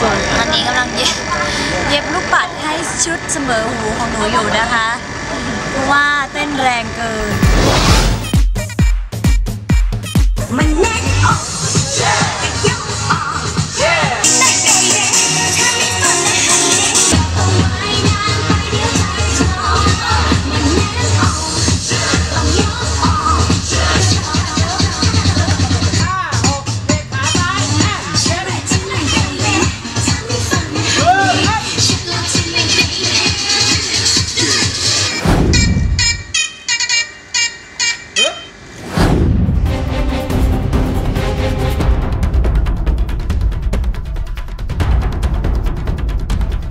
ฝนตอนนี้กำลังเย็บลูกปัดให้ชุดเสมอหูของหนูอยู่นะคะเพราะว่าเต้นแรงเกินมันแน่น